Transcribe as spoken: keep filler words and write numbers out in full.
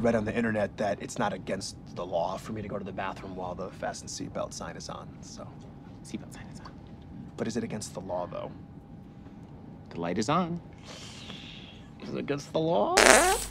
read on the internet that it's not against the law for me to go to the bathroom while the fasten seatbelt sign is on, so. Seatbelt sign is on. But is it against the law, though? The light is on. Is it against the law?